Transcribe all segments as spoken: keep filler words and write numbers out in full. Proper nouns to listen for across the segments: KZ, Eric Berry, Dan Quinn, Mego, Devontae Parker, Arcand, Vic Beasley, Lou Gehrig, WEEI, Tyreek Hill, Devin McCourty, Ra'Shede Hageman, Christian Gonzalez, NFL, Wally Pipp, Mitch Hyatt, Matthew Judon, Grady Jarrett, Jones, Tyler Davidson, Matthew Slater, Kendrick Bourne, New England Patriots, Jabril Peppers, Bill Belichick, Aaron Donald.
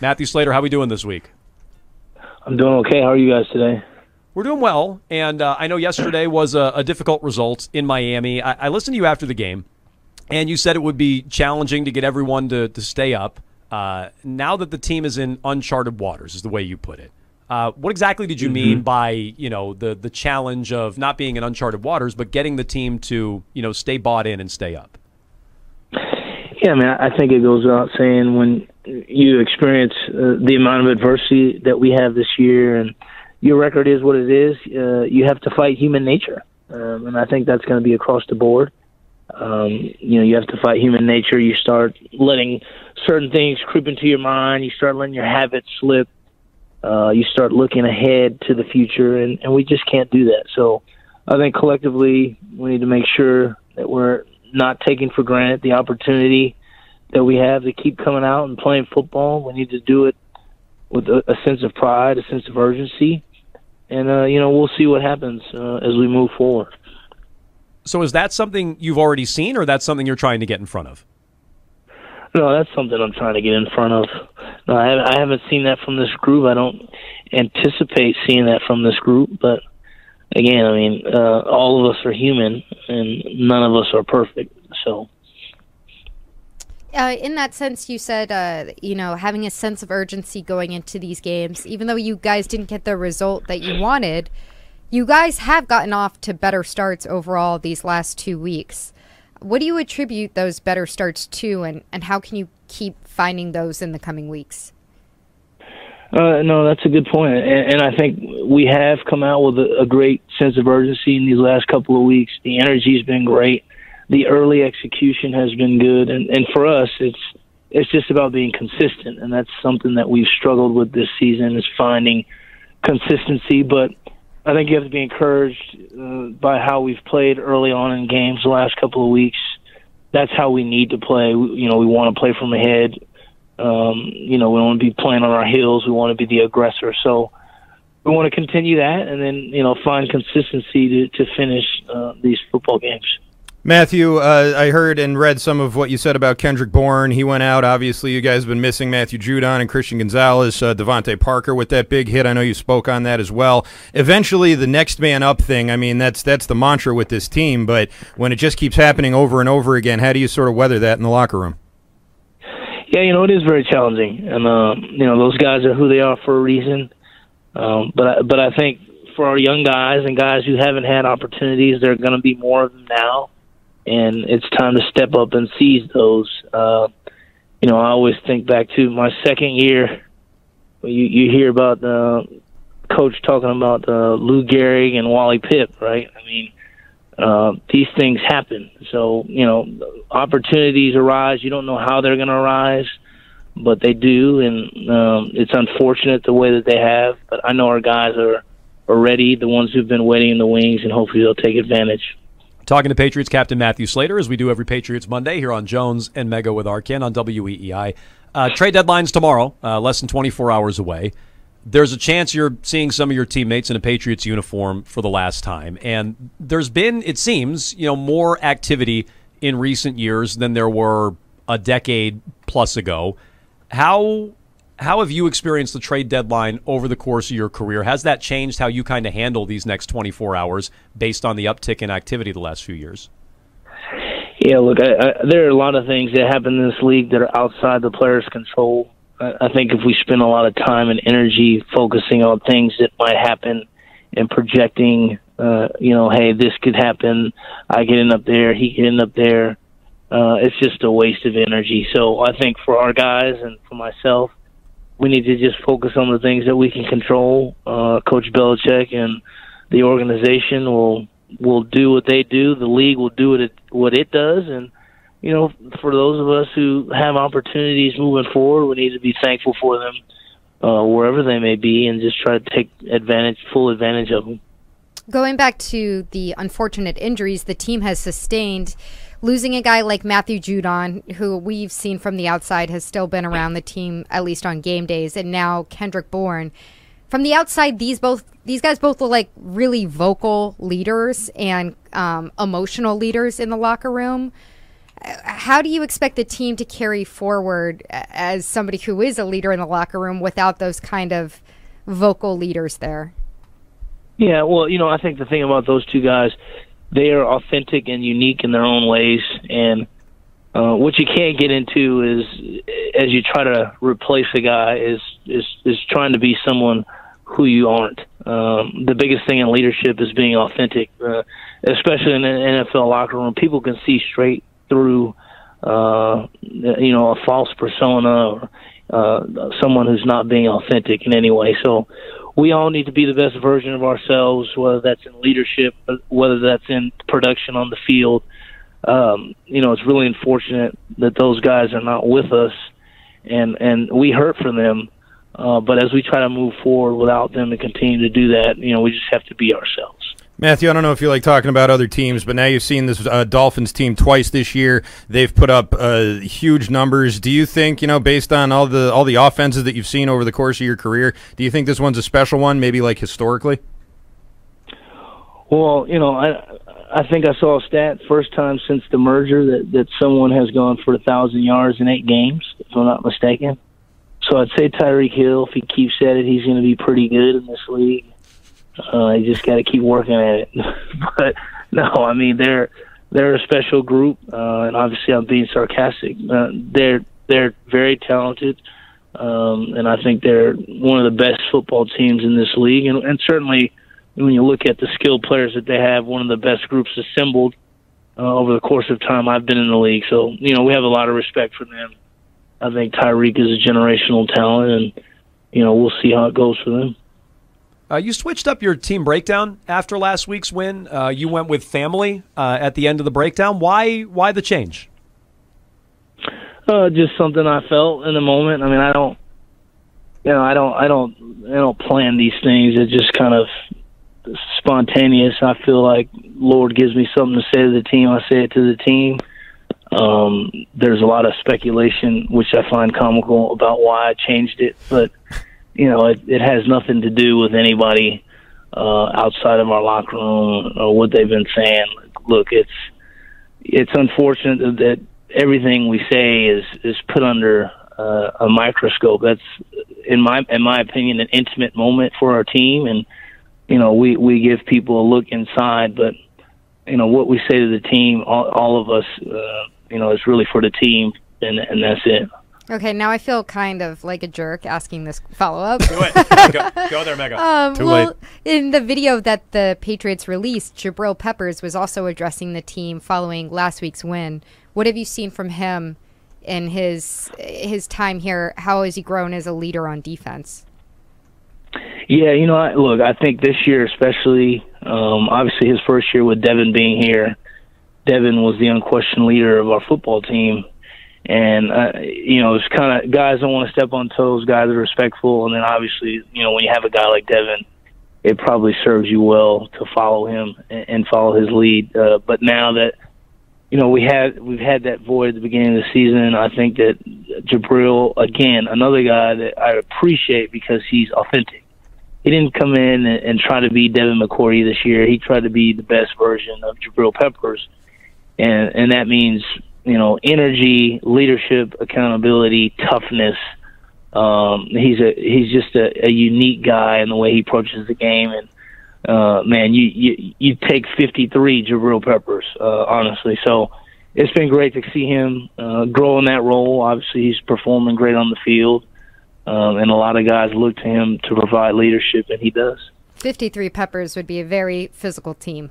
Matthew Slater, how are we doing this week? I'm doing okay. How are you guys today? We're doing well, and uh, I know yesterday was a, a difficult result in Miami. I, I listened to you after the game, and you said it would be challenging to get everyone to, to stay up. Uh, now that the team is in uncharted waters, is the way you put it. Uh, what exactly did you mm-hmm. mean by you know the the challenge of not being in uncharted waters, but getting the team to you know stay bought in and stay up? Yeah, man, I think it goes without saying when you experience uh, the amount of adversity that we have this year and your record is what it is, uh, you have to fight human nature. Um, and I think that's going to be across the board. Um, you know, you have to fight human nature. You start letting certain things creep into your mind. You start letting your habits slip. Uh, you start looking ahead to the future, and, and we just can't do that. So I think collectively we need to make sure that we're not taking for granted the opportunity that we have to keep coming out and playing football. We need to do it with a, a sense of pride, a sense of urgency, and, uh, you know, we'll see what happens uh, as we move forward. So is that something you've already seen, or that's something you're trying to get in front of? No, that's something I'm trying to get in front of. No, I haven't seen that from this group. I don't anticipate seeing that from this group, but again, I mean, uh, all of us are human, and none of us are perfect. So, uh, in that sense, you said, uh, you know, having a sense of urgency going into these games, even though you guys didn't get the result that you wanted, you guys have gotten off to better starts overall these last two weeks. What do you attribute those better starts to, and, and how can you keep finding those in the coming weeks? Uh, no, that's a good point. And, and I think we have come out with a, a great sense of urgency in these last couple of weeks. The energy has been great. The early execution has been good. And, and for us, it's it's just about being consistent. And that's something that we've struggled with this season is finding consistency. But I think you have to be encouraged uh, by how we've played early on in games the last couple of weeks. That's how we need to play. We, you know, we want to play from ahead. Um, you know, we don't want to be playing on our heels. We want to be the aggressor. So we want to continue that and then, you know, find consistency to, to finish uh, these football games. Matthew, uh, I heard and read some of what you said about Kendrick Bourne. He went out. Obviously, you guys have been missing Matthew Judon and Christian Gonzalez, uh, Devontae Parker with that big hit. I know you spoke on that as well. Eventually, the next man up thing, I mean, that's that's the mantra with this team. But when it just keeps happening over and over again, how do you sort of weather that in the locker room? Yeah, you know, it is very challenging, and uh, you know those guys are who they are for a reason. Um, but I, but I think for our young guys and guys who haven't had opportunities, there are going to be more of them now, and it's time to step up and seize those. Uh, you know, I always think back to my second year. You you hear about the coach talking about uh, Lou Gehrig and Wally Pipp, right? I mean. Uh, these things happen. So, you know, opportunities arise. You don't know how they're going to arise, but they do. And um, it's unfortunate the way that they have. But I know our guys are, are ready, the ones who've been waiting in the wings, and hopefully they'll take advantage. Talking to Patriots captain Matthew Slater, as we do every Patriots Monday here on Jones and Mega with Arkin on W E E I. Uh, trade deadline's tomorrow, uh, less than twenty-four hours away. There's a chance you're seeing some of your teammates in a Patriots uniform for the last time. And there's been, it seems, you know, more activity in recent years than there were a decade plus ago. How how have you experienced the trade deadline over the course of your career? Has that changed how you kind of handle these next twenty-four hours based on the uptick in activity the last few years? Yeah, look, I, I, there are a lot of things that happen in this league that are outside the player's control. I think if we spend a lot of time and energy focusing on things that might happen and projecting, uh, you know, hey, this could happen. I could end up there. He could end up there. Uh, it's just a waste of energy. So I think for our guys and for myself, we need to just focus on the things that we can control. Uh, Coach Belichick and the organization will will do what they do. The league will do what it, what it does, and you know, for those of us who have opportunities moving forward, we need to be thankful for them uh, wherever they may be and just try to take advantage, full advantage of them. Going back to the unfortunate injuries the team has sustained, losing a guy like Matthew Judon, who we've seen from the outside has still been around the team, at least on game days, and now Kendrick Bourne. From the outside, these both these guys both look like really vocal leaders and um, emotional leaders in the locker room. how do you expect the team to carry forward as somebody who is a leader in the locker room without those kind of vocal leaders there? Yeah, well, you know, I think the thing about those two guys, they are authentic and unique in their own ways. And uh, what you can't get into is, as you try to replace a guy, is is, is trying to be someone who you aren't. Um, the biggest thing in leadership is being authentic, uh, especially in an N F L locker room. People can see straight through, uh, you know, a false persona or uh, someone who's not being authentic in any way. So we all need to be the best version of ourselves, whether that's in leadership, whether that's in production on the field. Um, you know, it's really unfortunate that those guys are not with us, and, and we hurt for them. Uh, but as we try to move forward without them to continue to do that, you know, we just have to be ourselves. Matthew, I don't know if you like talking about other teams, but now you've seen this uh, Dolphins team twice this year. They've put up uh, huge numbers. Do you think, you know, based on all the all the offenses that you've seen over the course of your career, do you think this one's a special one, maybe like historically? Well, you know, I I think I saw a stat first time since the merger that, that someone has gone for one thousand yards in eight games, if I'm not mistaken. So I'd say Tyreek Hill, if he keeps at it, he's going to be pretty good in this league. Uh, you just got to keep working at it. But, no, I mean, they're they're a special group, uh, and obviously I'm being sarcastic. Uh, they're, they're very talented, um, and I think they're one of the best football teams in this league. And, and certainly when you look at the skilled players that they have, one of the best groups assembled uh, over the course of time I've been in the league. So, you know, we have a lot of respect for them. I think Tyreek is a generational talent, and, you know, we'll see how it goes for them. Uh, you switched up your team breakdown after last week's win. Uh, you went with family uh, at the end of the breakdown. Why Why the change? Uh, just something I felt in the moment. I mean, I don't, you know, I don't, I don't, I don't plan these things. It's just kind of spontaneous. I feel like Lord gives me something to say to the team. I say it to the team. Um, there's a lot of speculation, which I find comical, about why I changed it, but you know, it, it has nothing to do with anybody uh, outside of our locker room or what they've been saying. Look, it's it's unfortunate that everything we say is is put under uh, a microscope. That's in my in my opinion an intimate moment for our team, and you know, we we give people a look inside, but you know what we say to the team, all, all of us. Uh, You know, it's really for the team, and, and that's it. Okay, now I feel kind of like a jerk asking this follow-up. Do it. Go, go there, Mega. Um, Too well, late. In the video that the Patriots released, Jabril Peppers was also addressing the team following last week's win. What have you seen from him in his, his time here? How has he grown as a leader on defense? Yeah, you know, I, look, I think this year especially, um, obviously his first year with Devin being here, Devin was the unquestioned leader of our football team. And, uh, you know, it's kind of guys don't want to step on toes. Guys are respectful. And then obviously, you know, when you have a guy like Devin, it probably serves you well to follow him and, and follow his lead. Uh, but now that, you know, we had, we've had that void at the beginning of the season, I think that Jabril, again, another guy that I appreciate because he's authentic. He didn't come in and, and try to be Devin McCourty this year. He tried to be the best version of Jabril Peppers. And, and that means, you know, energy, leadership, accountability, toughness. Um, he's a he's just a, a unique guy in the way he approaches the game. And uh, man, you, you you take fifty-three Jabril Peppers, uh, honestly. So it's been great to see him uh, grow in that role. Obviously, he's performing great on the field, um, and a lot of guys look to him to provide leadership, and he does. fifty-three Peppers would be a very physical team.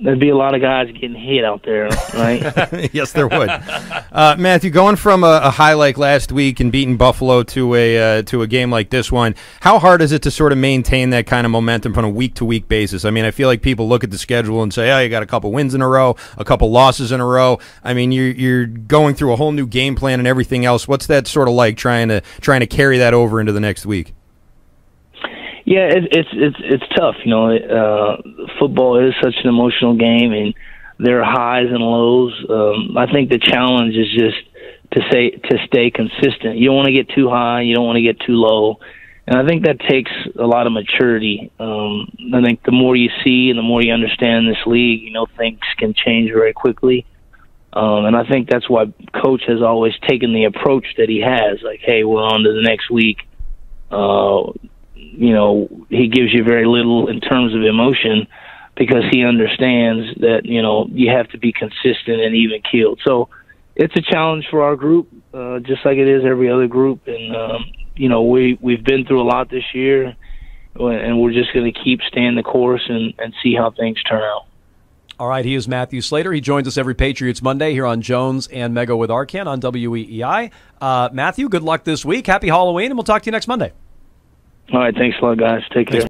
There'd be a lot of guys getting hit out there, right? Yes, there would. Uh, Matthew, going from a, a high like last week and beating Buffalo to a uh, to a game like this one, how hard is it to sort of maintain that kind of momentum on a week-to-week basis? I mean, I feel like people look at the schedule and say, oh, you got a couple wins in a row, a couple losses in a row. I mean, you're, you're going through a whole new game plan and everything else. What's that sort of like trying to trying to carry that over into the next week? Yeah, it, it's it's it's tough. You know, uh, football is such an emotional game, and there are highs and lows. Um, I think the challenge is just to say to stay consistent. You don't want to get too high, you don't want to get too low, and I think that takes a lot of maturity. Um, I think the more you see and the more you understand this league, you know, things can change very quickly. Um, and I think that's why Coach has always taken the approach that he has. Like, hey, we're on to the next week. Uh, you know, he gives you very little in terms of emotion because he understands that, you know, you have to be consistent and even-keeled. So it's a challenge for our group, uh, just like it is every other group. And, um, you know, we, we've been through a lot this year, and we're just going to keep staying the course and, and see how things turn out. All right, he is Matthew Slater. He joins us every Patriots Monday here on Jones and Mego with Arkan on W E E I. Uh, Matthew, good luck this week. Happy Halloween, and we'll talk to you next Monday. All right, thanks a lot, guys. Take care. Thanks.